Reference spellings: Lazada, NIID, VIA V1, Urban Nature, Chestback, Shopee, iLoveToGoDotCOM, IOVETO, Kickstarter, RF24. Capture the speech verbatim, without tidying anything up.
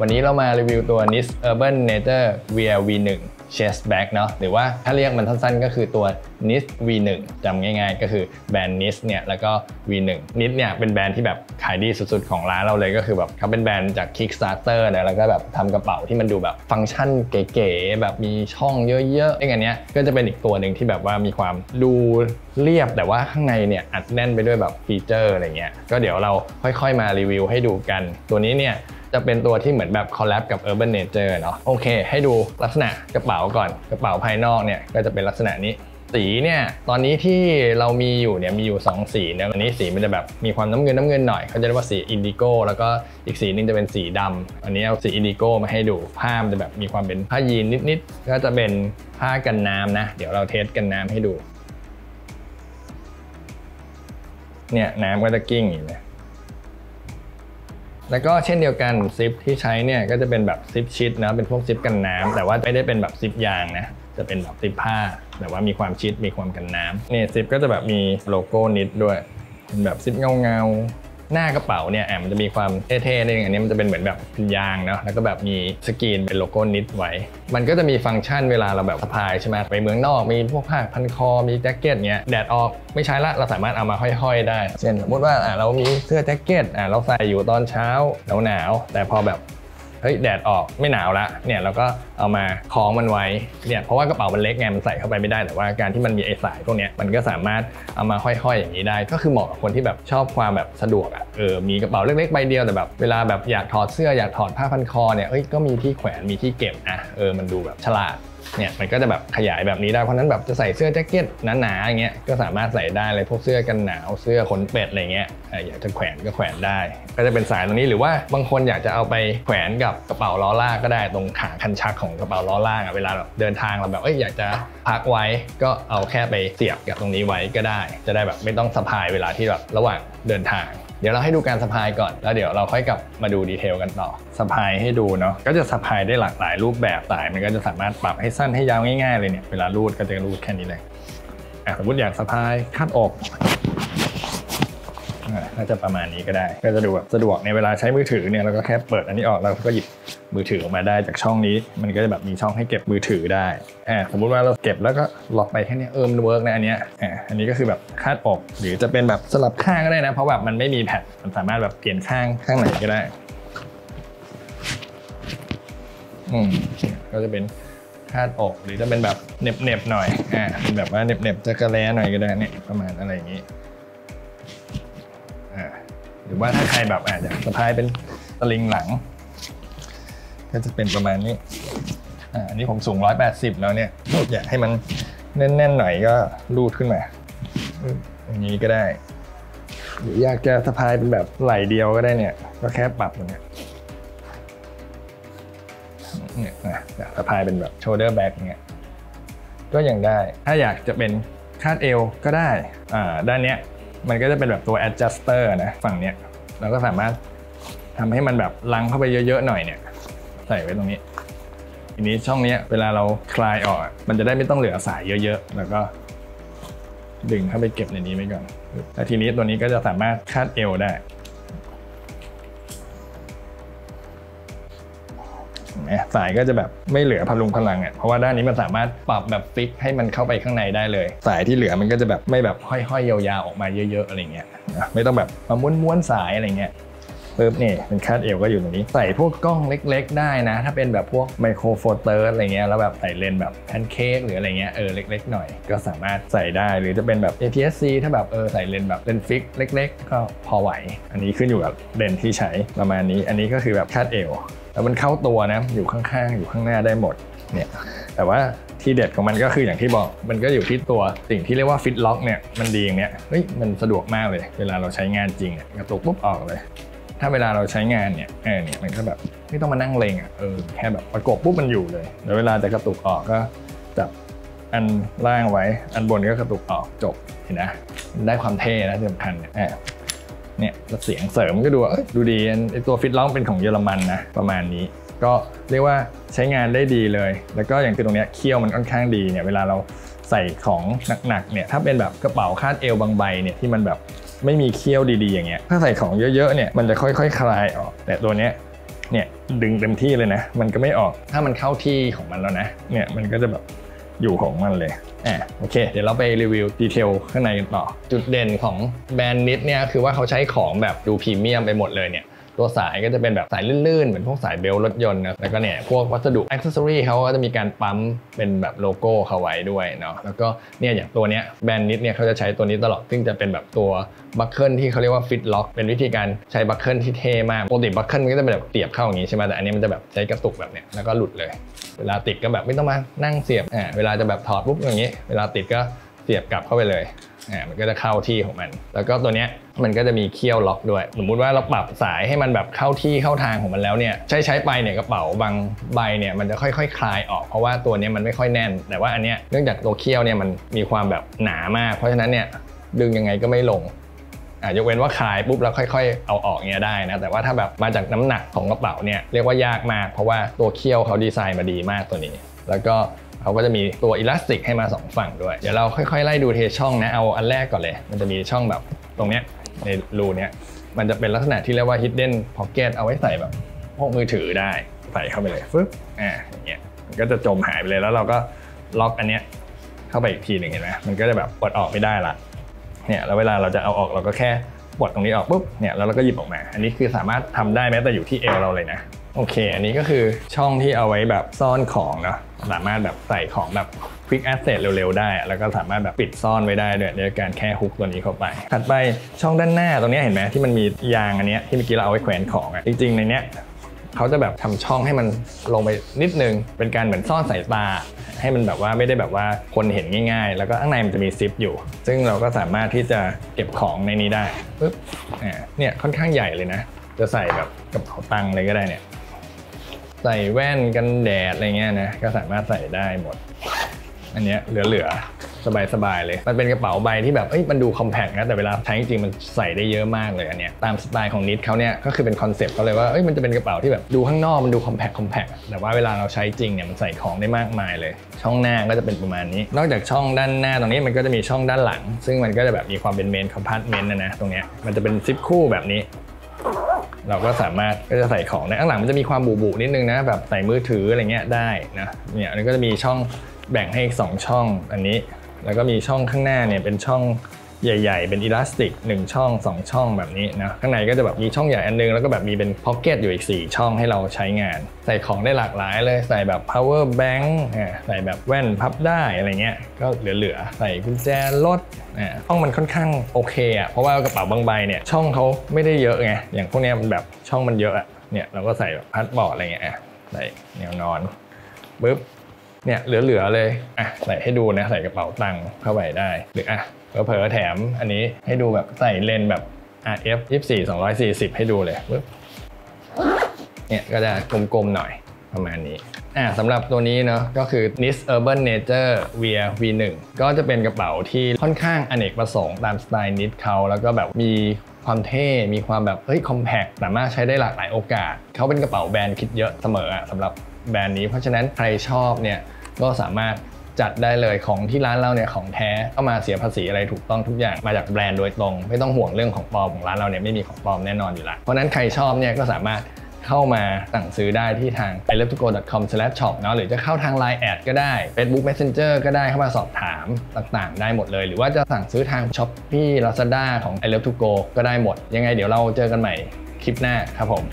วันนี้เรามารีวิวตัว เอ็น ไอ ไอ ดี Urban Nature วี ไอ วี วัน Chestback เนาะหรือว่าถ้าเรียกมันสั้นๆก็คือตัว เอ็น ไอ ไอ ดี วี หนึ่ง จำง่ายๆก็คือแบรนด์ เอ็น ไอ ไอ ดี เนี่ยแล้วก็ วี หนึ่ง เอ็น ไอ ไอ ดี เนี่ยเป็นแบรนด์ที่แบบขายดีสุดๆของร้านเราเลยก็คือแบบเขาเป็นแบรนด์จาก Kickstarter นะแล้วก็แบบทำกระเป๋าที่มันดูแบบฟังก์ชันเก๋ๆแบบมีช่องเยอะๆอย่างอันเนี้ยก็จะเป็นอีกตัวหนึ่งที่แบบว่ามีความดูเรียบแต่ว่าข้างในเนี่ยอัดแน่นไปด้วยแบบฟีเจอร์อะไรเงี้ยก็เดี๋ยวเราค่อยๆมารีวิวให้ดูกันตัวนี้เนี่ยจะเป็นตัวที่เหมือนแบบคอลแลบกับ Urban Nature เนาะโอเคให้ดูลักษณะกระเป๋าก่อนกระเป๋าภายนอกเนี่ยก็จะเป็นลักษณะนี้สีเนี่ยตอนนี้ที่เรามีอยู่เนี่ยมีอยู่สองสีนะอันนี้สีมันจะแบบมีความน้ำเงินน้ำเงินหน่อยเขาจะเรียกว่าสีอินดิโก้แล้วก็อีกสีนึงจะเป็นสีดำอันนี้เอาสีอินดิโก้มาให้ดูผ้ามันจะแบบมีความเป็นผ้ายีนนิดๆก็จะเป็นผ้ากันน้ำนะเดี๋ยวเราเทสกันน้ำให้ดูเนี่ยน้ำก็จะกิ้งอยู่เลยแล้วก็เช่นเดียวกันซิปที่ใช้เนี่ยก็จะเป็นแบบซิปชิดนะเป็นพวกซิปกันน้ำแต่ว่าไม่ได้เป็นแบบซิปยางนะจะเป็นแบบซิปผ้าแต่ว่ามีความชิดมีความกันน้ำเนี่ยซิปก็จะแบบมีโลโก้นิดด้วยเป็นแบบซิปเงาเงาหน้ากระเป๋าเนี่ยแอมจะมีความเท่ๆนิดนึงอันนี้มันจะเป็นเหมือนแบบเป็นยางเนาะแล้วก็แบบมีสกรีนเป็นโลโก้นิดไว้มันก็จะมีฟังก์ชันเวลาเราแบบสะพายใช่ไหมไปเมืองนอกมีพวกผ้าพันคอมีแจ็คเก็ตเนี้ยแดดออกไม่ใช้ละเราสามารถเอามาห้อยๆได้เช่นสมมติว่าเรามีเสื้อแจ็คเก็ตเราใส่อยู่ตอนเช้าหนาวๆแต่พอแบบเฮ้ยแดดออกไม่หนาวละเนี่ยเราก็เอามาคล้องมันไว้เนี่ยเพราะว่ากระเป๋ามันเล็กไงมันใส่เข้าไปไม่ได้แต่ว่าการที่มันมีไอ้สายพวกนี้มันก็สามารถเอามาห้อยๆอย่างนี้ได้ก็คือเหมาะกับคนที่แบบชอบความแบบสะดวกอ่ะเออมีกระเป๋าเล็กๆใบเดียวแต่แบบเวลาแบบอยากถอดเสื้ออยากถอดผ้าพันคอเนี่ยเอ้ยก็มีที่แขวนมีที่เก็บอ่ะเออมันดูแบบฉลาดเนี่ยมันก็จะแบบขยายแบบนี้ได้เพราะนั้นแบบจะใส่เสื้อแจ็คเก็ตหนาๆอย่างเงี้ยก็สามารถใส่ได้เลยพวกเสื้อกันหนาวเสื้อขนเป็ดอะไรเงี้ยอยากจะแขวนก็แขวนได้ก็จะเป็นสายตรงนี้หรือว่าบางคนอยากจะเอาไปแขวนกับกระเป๋าล้อลากก็ได้ตรงขาคันชักของกระเป๋าล้อลากเวลาแบบเดินทางเราแบบเอ้ยอยากจะพักไว้ก็เอาแค่ไปเสียบกับตรงนี้ไว้ก็ได้จะได้แบบไม่ต้องสะพายเวลาที่แบบระหว่างเดินทางเดี๋ยวเราให้ดูการสะพายก่อนแล้วเดี๋ยวเราค่อยกลับมาดูดีเทลกันต่อสะพายให้ดูเนาะก็จะสะพายได้หลากหลายรูปแบบสายมันก็จะสามารถปรับให้สั้นให้ยาวง่ายๆเลยเนี่ยเวลารูดก็จะรูดแค่นี้เลยอ่ะสมมติอยากสะพายคาดอกน่าจะประมาณนี้ก็ได้ก็จะดูแบบสะดวกในเวลาใช้มือถือเนี่ยเราก็แค่เปิดอันนี้ออกแล้วก็หยิบมือถือออกมาได้จากช่องนี้มันก็จะแบบมีช่องให้เก็บมือถือได้อ่าสมมุติว่าเราเก็บแล้วก็ล็อกไปแค่นี้เอิมเวิร์กนะอันเนี้ยอ่าอันนี้ก็คือแบบคาดอกหรือจะเป็นแบบสลับข้างก็ได้นะเพราะแบบมันไม่มีแพดมันสามารถแบบเปลี่ยนข้างข้างไหนก็ได้อืมก็จะเป็นคาดอกหรือจะเป็นแบบเน็บเน็บหน่อยอ่าเป็นแบบว่าเน็บเน็บจะกระแลหน่อยก็ได้เนี่ยประมาณอะไรอย่างนี้หรือว่าถ้าใครแบบอาจจะสะพายเป็นสลิงหลังก็จะเป็นประมาณนี้อันนี้ผมสูงหนึ่งร้อยแปดสิบแล้วเนี่ยอยากให้มันแน่นๆหน่อยก็รูดขึ้นมาอย่างนี้ก็ได้หรืออยากจะสะพายเป็นแบบไหล่เดียวก็ได้เนี่ยก็แค่ปรับอย่างเงี้ยเนี่ยอยากสะพายเป็นแบบโชว์เดอร์แบ็กอย่างเงี้ยก็ยังได้ถ้าอยากจะเป็นคาดเอวก็ได้อ่าด้านเนี้ยมันก็จะเป็นแบบตัว adjuster นะฝั่งเนี้ยเราก็สามารถทำให้มันแบบลังเข้าไปเยอะๆหน่อยเนี่ยใส่ไว้ตรงนี้ทีนี้ช่องนี้เวลาเราคลายออกมันจะได้ไม่ต้องเหลือสายเยอะๆแล้วก็ดึงเข้าไปเก็บในนี้ไว้ก่อนแล้วทีนี้ตัวนี้ก็จะสามารถคาดเอวได้สายก็จะแบบไม่เหลือพลุงพลังอ่ะเพราะว่าด้านนี้มันสามารถปรับแบบฟิกให้มันเข้าไปข้างในได้เลยสายที่เหลือมันก็จะแบบไม่แบบห้อยๆยาวๆออกมาเยอะๆอะไรเงี้ยไม่ต้องแบบมาม้วนๆสายอะไรเงี้ยปึ๊บนี่เป็นคาดเอวก็อยู่ตรงนี้ใส่พวกกล้องเล็กๆได้นะถ้าเป็นแบบพวกไมโครโฟเตอร์อะไรเงี้ยแล้วแบบใส่เลนแบบแพนเค้กหรืออะไรเงี้ยเออเล็กๆหน่อยก็สามารถใส่ได้หรือจะเป็นแบบ เอ ที เอส ซี ถ้าแบบเออใส่เลนแบบเลนฟิกเล็กๆก็พอไหวอันนี้ขึ้นอยู่กับเลนที่ใช้ประมาณนี้อันนี้ก็คือแบบคาดเอวแล้วมันเข้าตัวนะอยู่ข้างๆอยู่ข้างหน้าได้หมดเนี่ยแต่ว่าที่เด็ดของมันก็คืออย่างที่บอกมันก็อยู่ที่ตัวสิ่งที่เรียกว่าฟิตล็อกเนี่ยมันดีอย่างเนี้ยเฮ้ยมันสะดวกมากเลยเวลาเราใช้งานจริงเนี่ยกระตุกปุ๊บออกเลยถ้าเวลาเราใช้งานเนี่ยเออเนี่ยมันก็แบบไม่ต้องมานั่งเลงอ่ะเออแค่แบบประกบปุ๊บมันอยู่เลยแล้วเวลาจะกระตุกออกก็จับอันล่างไว้อันบนก็กระตุกออกจบเห็นนะได้ความเท่นะที่สำคัญเนี่ยเนี่ยเสียงเสริมก็ดูดูดีไอตัวฟิตล็อกเป็นของเยอรมันนะประมาณนี้ก็เรียกว่าใช้งานได้ดีเลยแล้วก็อย่างที่ตรงเนี้ยเขี้ยวมันค่อนข้างดีเนี่ยเวลาเราใส่ของหนักๆเนี่ยถ้าเป็นแบบกระเป๋าคาดเอวบางใบเนี่ยที่มันแบบไม่มีเขี้ยวดีๆอย่างเงี้ยถ้าใส่ของเยอะๆเนี่ยมันจะค่อยๆคลายออกแต่ตัวเนี้ย เนี่ยดึงเต็มที่เลยนะมันก็ไม่ออกถ้ามันเข้าที่ของมันแล้วนะเนี่ยมันก็จะแบบอยู่ของมันเลยอ่ะโอเคเดี๋ยวเราไปรีวิวดีเทลข้างในกันต่อจุดเด่นของแบรนด์นิดเนี่ยคือว่าเขาใช้ของแบบดูพรีเมียมไปหมดเลยเนี่ยตัวสายก็จะเป็นแบบสายลื่นๆเหมือนพวกสายเบลรถยนต์นะแล้วก็เนี่ยพวกวัสดุอ็อกเซอรี่เขาก็จะมีการปั๊มเป็นแบบโลโก้เขาไว้ด้วยเนาะแล้วก็เนี่ยอย่างตัวเนี้ยแบรนด์นิดเนี่ยเขาจะใช้ตัวนี้ตลอดซึ่งจะเป็นแบบตัวบัคเกิลที่เขาเรียกว่าฟิตล็อกเป็นวิธีการใช้บัคเกิลที่เท่มากปกติบัคเกิลมันก็จะเป็นแบบเสียบเข้าอย่างนี้ใช่ไหมแต่อันนี้มันจะแบบใช้กระตุกแบบเนี้ยแล้วก็หลุดเลยเวลาติดก็แบบไม่ต้องมานั่งเสียบอ่าเวลาจะแบบถอดปุ๊บอย่างนี้เวลาติดก็เสียบกลับเข้าไปเลยอ่ามันก็จะเข้าที่ของมันแล้วก็ตัวเนี้ยมันก็จะมีเขี้ยวล็อกด้วยสมมุติว่าเราปรับสายให้มันแบบเข้าที่เข้าทางของมันแล้วเนี่ยใช้ใช้ไปเนี่ยกระเป๋าบางใบเนี่ยมันจะค่อยๆ ค, คลายออกเพราะว่าตัวนี้มันไม่ค่อยแน่นแต่ว่าอันเนี้ยเนื่องจากตัวเขี้ยวเนี่ยมันมีความแบบหนามากเพราะฉะนั้นเนี่ยดึงยังไงก็ไม่ลงอ่ะยกเว้นว่าคลายปุ๊บแล้วค่อยๆเอาออกเนี่ยได้นะแต่ว่าถ้าแบบมาจากน้ำหนักของกระเป๋าเนี่ยเรียกว่ายากมากเพราะว่าตัวเขี้ยวเขาดีไซน์มาดีมากตัวนี้แล้วก็เขาก็จะมีตัวอิลาสติกให้มาสองฝั่งด้วยเดี๋ยวเราค่อยๆไล่ดูเทช่องนะเอาอันแรกก่อนเลยมันจะมีช่องแบบตรงเนี้ยในรูเนี้ยมันจะเป็นลักษณะที่เรียกว่า hidden pocket เอาไว้ใส่แบบพวกมือถือได้ใส่เข้าไปเลยฟึ๊บอ่าอย่างเงี้ยมันก็จะจมหายไปเลยแล้วเราก็ล็อกอันเนี้ยเข้าไปอีกทีหนึ่งเห็นไหมมันก็จะแบบปลดออกไม่ได้ละเนี่ยแล้วเวลาเราจะเอาออกเราก็แค่ปลดตรงนี้ออกปุ๊บเนี่ยแล้วเราก็หยิบออกมาอันนี้คือสามารถทำได้แม้แต่อยู่ที่เอวเราเลยนะโอเคอันนี้ก็คือช่องที่เอาไว้แบบซ่อนของเนาะสามารถแบบใส่ของแบบ Quick Access เร็วๆได้แล้วก็สามารถแบบปิดซ่อนไว้ได้ด้วยด้วยการแค่ฮุกตัวนี้เข้าไปถัดไปช่องด้านหน้าตรงนี้เห็นไหมที่มันมียางอันนี้ที่เมื่อกี้เราเอาไว้แขวนของอ่ะจริงๆในเนี้ยเขาจะแบบทำช่องให้มันลงไปนิดนึงเป็นการเหมือนซ่อนสายตาให้มันแบบว่าไม่ได้แบบว่าคนเห็นง่ายๆแล้วก็ข้างในมันจะมีซิปอยู่ซึ่งเราก็สามารถที่จะเก็บของในนี้ได้ปึ๊บอ่าเนี่ยค่อนข้างใหญ่เลยนะจะใส่แบบกระเป๋าตังค์อะไรก็ได้เนี่ยใส่แว่นกันแดดอะไรเงี้ยนะก็สามารถใส่ได้หมดอันเนี้ยเหลือๆสบายๆเลยมันเป็นกระเป๋าใบที่แบบเอ้ยมันดูคอมแพคนะแต่เวลาใช้จริงๆมันใส่ได้เยอะมากเลยอันเนี้ยตามสไตล์ของนิดเขาเนี่ยก็คือเป็นคอนเซ็ปต์เขาเลยว่าเอ้ยมันจะเป็นกระเป๋าที่แบบดูข้างนอกมันดูคอมแพคคอมแพคแต่ว่าเวลาเราใช้จริงเนี่ยมันใส่ของได้มากมายเลยช่องหน้าก็จะเป็นประมาณนี้นอกจากช่องด้านหน้าตรงนี้มันก็จะมีช่องด้านหลังซึ่งมันก็จะแบบมีความเป็นเมนคอมพาร์ตเมนต์นะนะตรงเนี้ยมันจะเป็นซิปคู่แบบนี้เราก็สามารถก็จะใส่ของในข้างหลังมันจะมีความบุบๆนิดนึงนะแบบใส่มือถืออะไรเงี้ยได้นะเนี่ยมันก็จะมีช่องแบ่งให้สองช่องอันนี้แล้วก็มีช่องข้างหน้าเนี่ยเป็นช่องใหญ่ๆเป็นอิลาสติกหนึ่งช่องสองช่องแบบนี้นะข้างในก็จะแบบมีช่องใหญ่อันนึงแล้วก็แบบมีเป็นพ็อกเก็ตอยู่อีกสี่ช่องให้เราใช้งานใส่ของได้หลากหลายเลยใส่แบบ power bank ใส่แบบแว่นพับได้อะไรเงี้ยก็เหลือๆใส่กุญแจรถช่องมันค่อนข้างโอเคอ่ะเพราะว่ากระเป๋าบางใบเนี่ยช่องเขาไม่ได้เยอะไงอย่างพวกเนี้ยมันแบบช่องมันเยอะอ่ะเนี่ยเราก็ใส่แบบพาสปอร์ตอะไรเงี้ยใส่แนวนอนปึ๊บเนี่ยเหลือๆเลยอ่ะใส่ให้ดูนะใส่กระเป๋าตังค์เข้าไปได้หรืออ่ะเผลอๆแถมอันนี้ให้ดูแบบใส่เลนแบบ อาร์ เอฟ ยี่สิบสี่ สองร้อยสี่สิบให้ดูเลยเนี่ยก็จะกลมๆหน่อยประมาณนี้อ่าสำหรับตัวนี้เนาะก็คือ นิด Urban Nature วี ไอ วี หนึ่ง ก็จะเป็นกระเป๋าที่ค่อนข้างอเนกประสงค์ตามสไตล์ นิด เขาแล้วก็แบบมีความเท่มีความแบบเฮ้ยคอมแพคสามารถใช้ได้หลากหลายโอกาสเขาเป็นกระเป๋าแบรนด์คิดเยอะเสมออะสำหรับแบรนด์นี้เพราะฉะนั้นใครชอบเนี่ยก็สามารถจัดได้เลยของที่ร้านเราเนี่ยของแท้เข้ามาเสียภาษีอะไรถูกต้องทุกอย่างมาจากแบรนด์โดยตรงไม่ต้องห่วงเรื่องของปลอมของร้านเราเนี่ยไม่มีของปลอมแน่นอนอยู่แล้วเพราะนั้นใครชอบเนี่ยก็สามารถเข้ามาสั่งซื้อได้ที่ทาง ไอ โอ วี อี ที โอ จี โอ ดอท คอม สแลช ช็อป เนาะหรือจะเข้าทาง ไลน์ แอดก็ได้ Facebook Messenger ก็ได้เข้ามาสอบถามต่างๆได้หมดเลยหรือว่าจะสั่งซื้อทาง Shopee Lazada ของ ไอ โอ วี อี ที โอ จี โอ ก็ได้หมดยังไงเดี๋ยวเราเจอกันใหม่คลิปหน้าครับผม